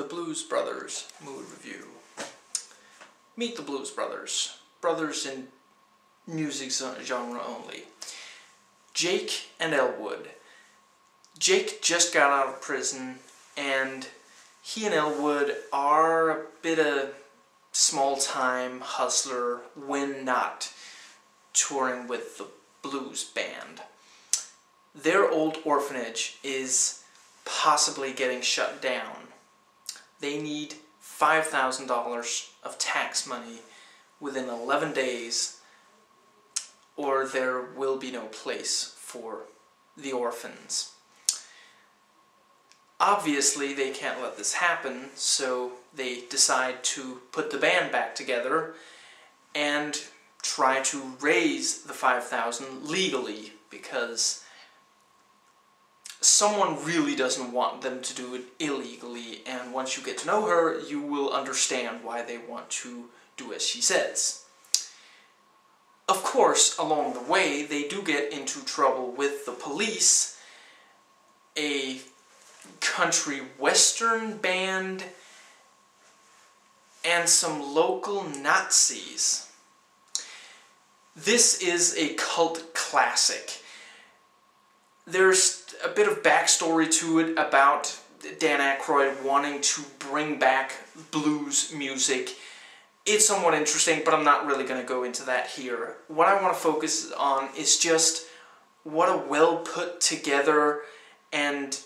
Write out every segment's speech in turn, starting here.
The Blues Brothers Mood Review. Meet the Blues Brothers. Brothers in music genre only. Jake and Elwood. Jake just got out of prison, and he and Elwood are a bit of small-time hustler when not touring with the blues band. Their old orphanage is possibly getting shut down. They need $5,000 of tax money within 11 days, or there will be no place for the orphans. Obviously, they can't let this happen, so they decide to put the band back together and try to raise the $5,000 legally, because someone really doesn't want them to do it illegally, and once you get to know her, you will understand why they want to do as she says. Of course, along the way, they do get into trouble with the police. A country western band, and some local Nazis. This is a cult classic. There's a bit of backstory to it about Dan Aykroyd wanting to bring back blues music. It's somewhat interesting, but I'm not really going to go into that here. What I want to focus on is just what a well put together and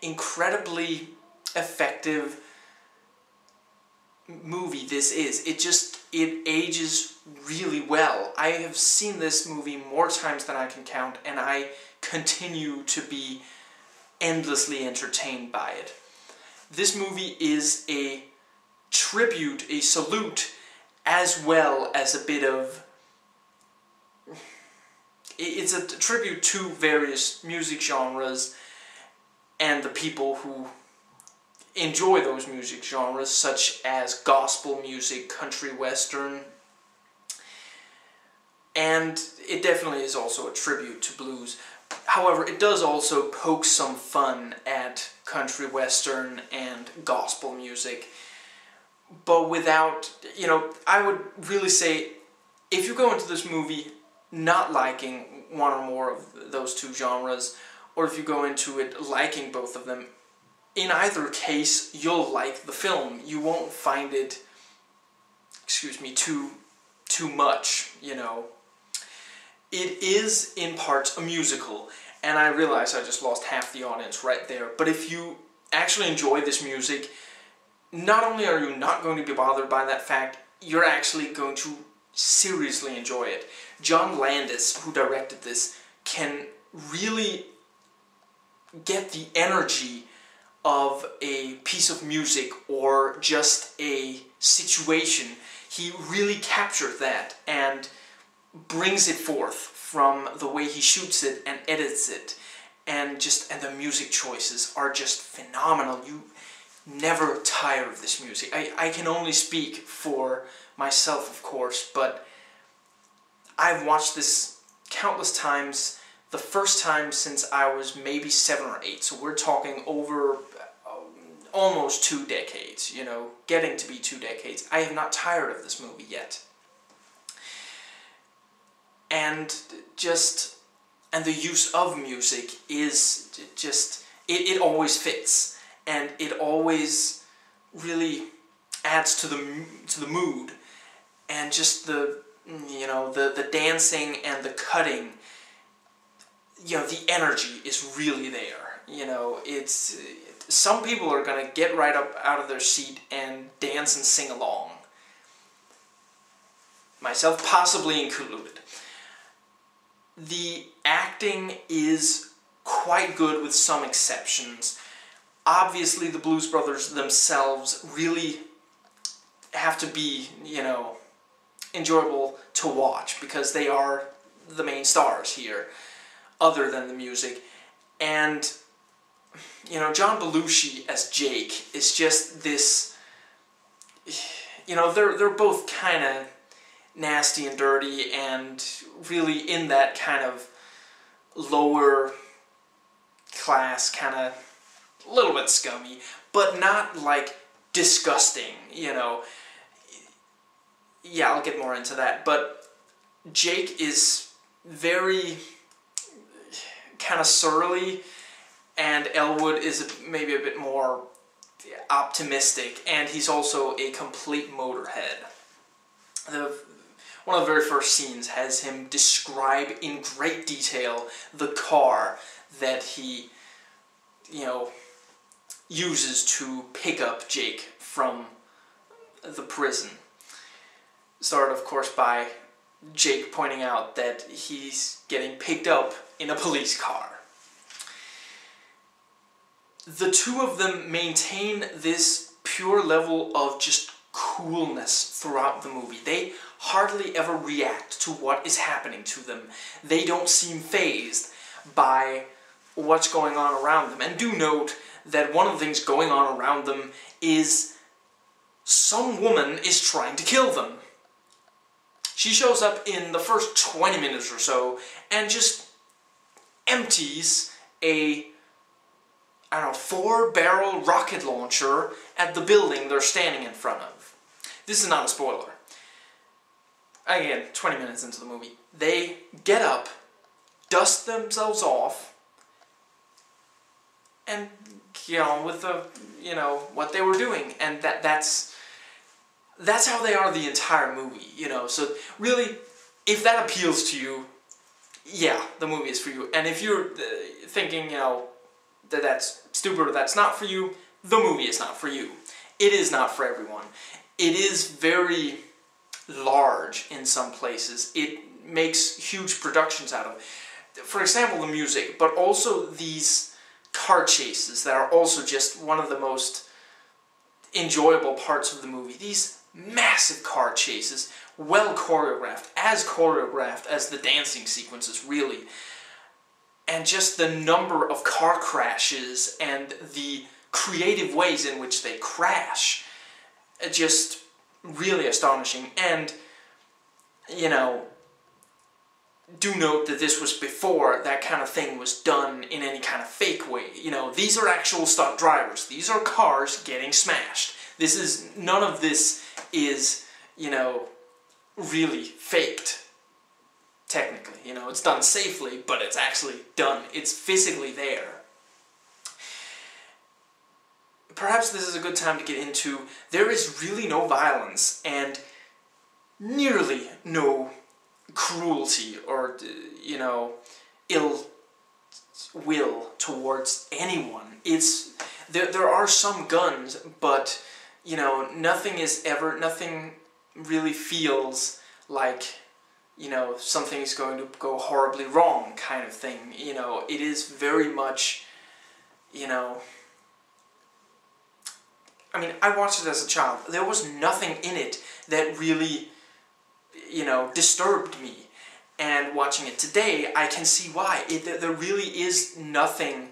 incredibly effective movie this is. It ages really well. I have seen this movie more times than I can count, and I continue to be endlessly entertained by it. This movie is a tribute, a salute, as well as a bit of... It's a tribute to various music genres and the people who enjoy those music genres, such as gospel music, country western, and it definitely is also a tribute to blues. However, it does also poke some fun at country western and gospel music, but without, you know, I would really say if you go into this movie not liking one or more of those two genres, or if you go into it liking both of them, in either case, you'll like the film. You won't find it, excuse me, too much, you know. It is, in parts, a musical, and I realize I just lost half the audience right there, but if you actually enjoy this music, not only are you not going to be bothered by that fact, you're actually going to seriously enjoy it. John Landis, who directed this, can really get the energy of a piece of music or just a situation. He really captures that and brings it forth from the way he shoots it and edits it, and the music choices are just phenomenal. You never tire of this music. I can only speak for myself, of course, but I've watched this countless times. The first time since I was maybe 7 or 8, so we're talking over almost 2 decades, you know, getting to be 2 decades. I am not tired of this movie yet. And the use of music is just, it always fits, and it always really adds to the mood, and just the, you know, the dancing and the cutting. You know, the energy is really there. You know, it's... Some people are going to get right up out of their seat and dance and sing along. Myself possibly included. The acting is quite good with some exceptions. Obviously, the Blues Brothers themselves really have to be, you know, enjoyable to watch, because they are the main stars here, other than the music. And, you know, John Belushi as Jake is just this, you know, they're both kind of nasty and dirty and really in that kind of lower class kind of a little bit scummy, but not like disgusting, you know. Yeah, I'll get more into that, but Jake is very kind of surly, and Elwood is maybe a bit more optimistic, and he's also a complete motorhead. One of the very first scenes has him describe in great detail the car that he, you know, uses to pick up Jake from the prison. Started, of course, by Jake pointing out that he's getting picked up in a police car. The two of them maintain this pure level of just coolness throughout the movie. They hardly ever react to what is happening to them. They don't seem fazed by what's going on around them. And do note that one of the things going on around them is some woman is trying to kill them. She shows up in the first 20 minutes or so and just empties a, I don't know, 4-barrel rocket launcher at the building they're standing in front of. This is not a spoiler. Again, 20 minutes into the movie. They get up, dust themselves off, and get on with the, you know, what they were doing. And that's how they are the entire movie, you know. So really, if that appeals to you, yeah, the movie is for you. And if you're thinking, you know, that that's stupid or that's not for you, the movie is not for you. It is not for everyone. It is very large in some places. It makes huge productions out of it. For example, the music, but also these car chases that are also just one of the most enjoyable parts of the movie. These massive car chases, well choreographed as the dancing sequences, really. And just the number of car crashes and the creative ways in which they crash, just really astonishing. And, you know, do note that this was before that kind of thing was done in any kind of fake way. You know, these are actual stunt drivers. These are cars getting smashed. This is, none of this is, you know, really faked. Technically, you know, it's done safely, but it's actually done. It's physically there. Perhaps this is a good time to get into, there is really no violence and nearly no cruelty or, you know, ill will towards anyone. It's, there are some guns, but, you know, nothing really feels like, you know, something is going to go horribly wrong kind of thing. You know, it is very much, you know, I mean, I watched it as a child. There was nothing in it that really, you know, disturbed me. And watching it today, I can see why. There really is nothing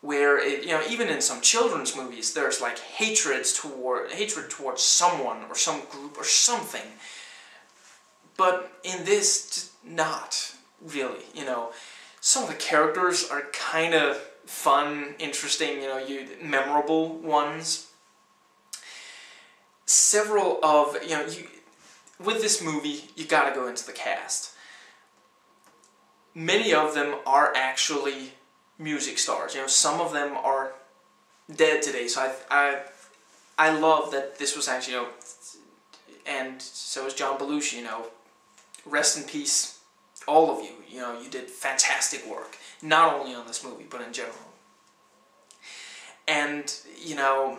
where it, you know, even in some children's movies, there's like hatred towards someone or some group or something. But in this, not really, you know. Some of the characters are kind of fun, interesting, you know, memorable ones. Several of, you know, with this movie, you gotta go into the cast. Many of them are actually music stars, you know. Some of them are dead today, so I love that this was actually, you know, and so is John Belushi, you know. Rest in peace, all of you. You know, you did fantastic work, not only on this movie, but in general. And, you know,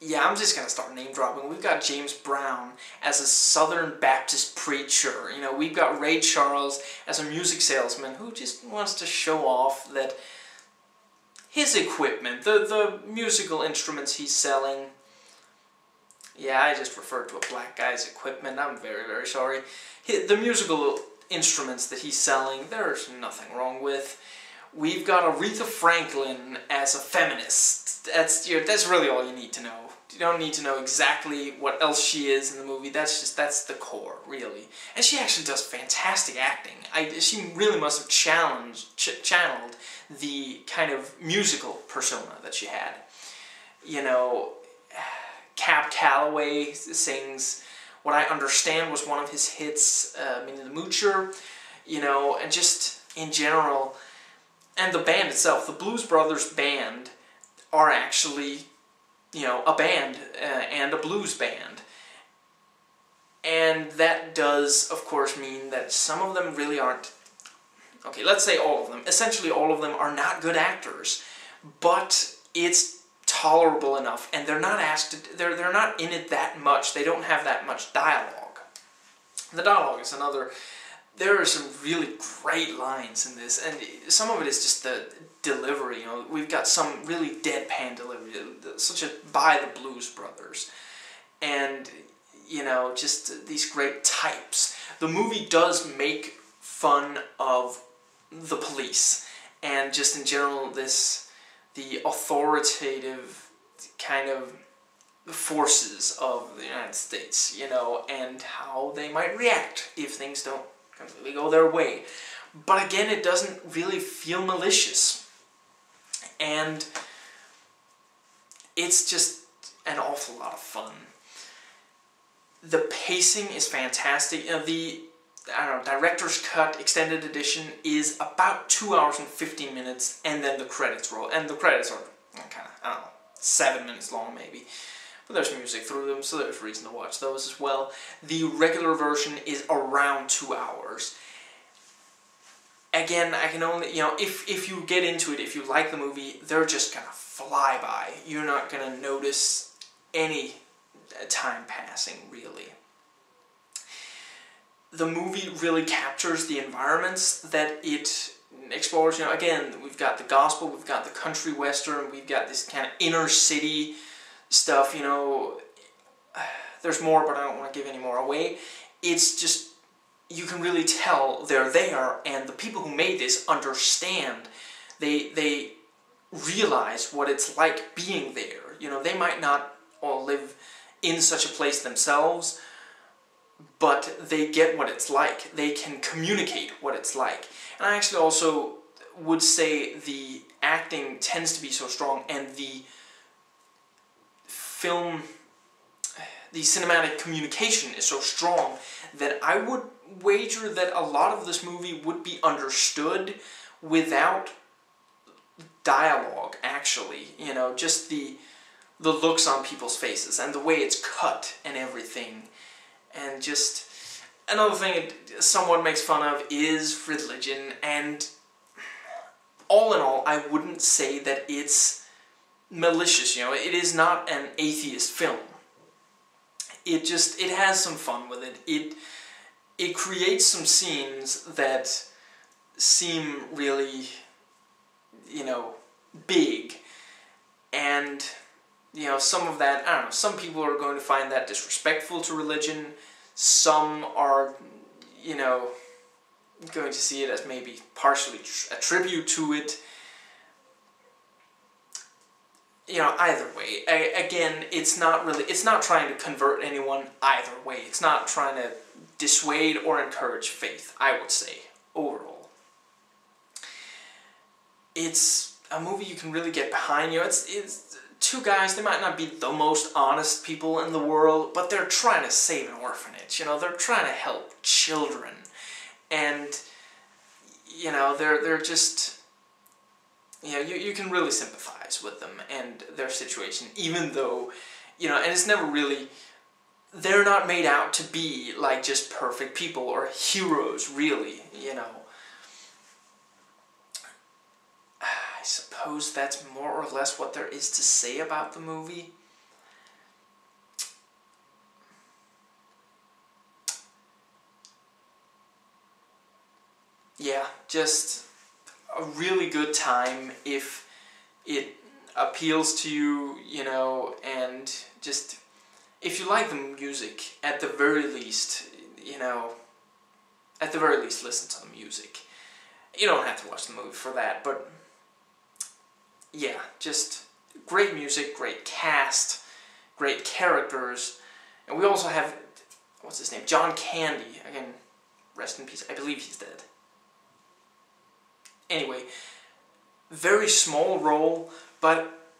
yeah, I'm just gonna start name dropping. We've got James Brown as a Southern Baptist preacher. You know, we've got Ray Charles as a music salesman who just wants to show off that his equipment, the musical instruments he's selling. Yeah, I just referred to a black guy's equipment. I'm very, very sorry. The musical instruments that he's selling, there's nothing wrong with. We've got Aretha Franklin as a feminist. That's really all you need to know. You don't need to know exactly what else she is in the movie. That's the core, really. And she actually does fantastic acting. She really must have channeled the kind of musical persona that she had. You know, Cab Calloway sings what I understand was one of his hits, Minnie the Moocher, you know, and just in general. And the band itself, the Blues Brothers band, are actually, you know, a band and a blues band. And that does, of course, mean that some of them really aren't, okay, let's say all of them, essentially all of them are not good actors, but it's tolerable enough, and they're not asked to, they're not in it that much, they don't have that much dialogue. The dialogue is another, there are some really great lines in this, and some of it is just the delivery, you know, we've got some really deadpan delivery, such as by the Blues Brothers, and, you know, just these great types. The movie does make fun of the police, and just in general the authoritative kind of forces of the United States, you know, and how they might react if things don't completely go their way. But again, it doesn't really feel malicious. And it's just an awful lot of fun. The pacing is fantastic. You know, the, I don't know, director's cut, extended edition is about 2 hours and 15 minutes, and then the credits roll. And the credits are kind of, I don't know, 7 minutes long maybe. But there's music through them, so there's reason to watch those as well. The regular version is around 2 hours. Again, I can only, you know, if you get into it, if you like the movie, they're just gonna fly by. You're not gonna notice any time passing, really. The movie really captures the environments that it explores. You know, again, we've got the gospel, we've got the country western, we've got this kind of inner city stuff, you know. There's more, but I don't want to give any more away. It's just, you can really tell they're there, and the people who made this understand. They realize what it's like being there. You know, they might not all live in such a place themselves, but they get what it's like. They can communicate what it's like. And I actually also would say the acting tends to be so strong, and the film, the cinematic communication is so strong that I would wager that a lot of this movie would be understood without dialogue, actually. You know, just the looks on people's faces and the way it's cut and everything. And just another thing it somewhat makes fun of is religion, and all in all, I wouldn't say that it's malicious. You know, it is not an atheist film. It just, it has some fun with it. It creates some scenes that seem really, you know, big. And, you know, some of that, I don't know, some people are going to find that disrespectful to religion. Some are, you know, going to see it as maybe partially a tribute to it. You know, either way, again, it's not really, it's not trying to convert anyone either way. It's not trying to dissuade or encourage faith, I would say, overall. It's a movie you can really get behind. You know, it's two guys, they might not be the most honest people in the world, but they're trying to save an orphanage, you know, they're trying to help children. And, you know, they're just, you know, you can really sympathize with them and their situation, even though, you know, and it's never really, they're not made out to be, like, just perfect people or heroes, really, you know. I suppose that's more or less what there is to say about the movie. Yeah, just a really good time if it appeals to you, you know, and just, if you like the music, at the very least, you know, at the very least listen to the music. You don't have to watch the movie for that, but yeah, just great music, great cast, great characters, and we also have, what's his name, John Candy, again, rest in peace, I believe he's dead. Anyway, very small role, but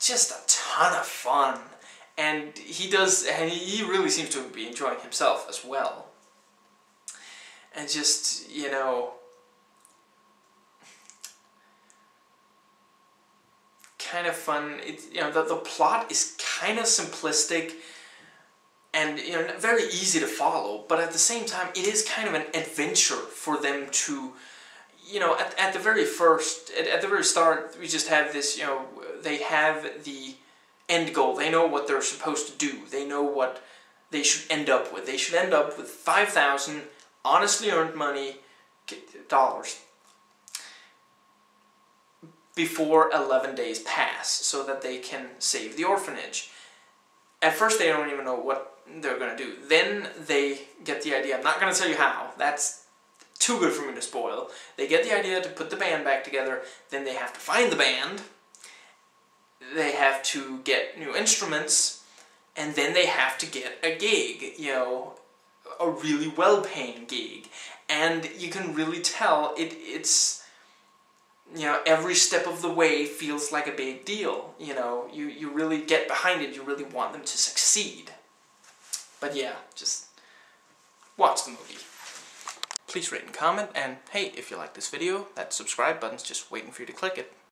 just a ton of fun, and he really seems to be enjoying himself as well. And just, you know, kind of fun. You know, the plot is kind of simplistic and, you know, very easy to follow, but at the same time it is kind of an adventure for them to, you know, at the very start we just have this, you know, they have the end goal. They know what they're supposed to do. They know what they should end up with. They should end up with 5,000 honestly earned money dollars before 11 days pass, so that they can save the orphanage. At first they don't even know what they're going to do. Then they get the idea, I'm not going to tell you how, that's too good for me to spoil. They get the idea to put the band back together, then they have to find the band, they have to get new instruments, and then they have to get a gig, you know, a really well-paying gig. And you can really tell it's... you know, every step of the way feels like a big deal. You know, you really get behind it. You really want them to succeed. But yeah, just watch the movie. Please rate and comment, and hey, if you like this video, that subscribe button's just waiting for you to click it.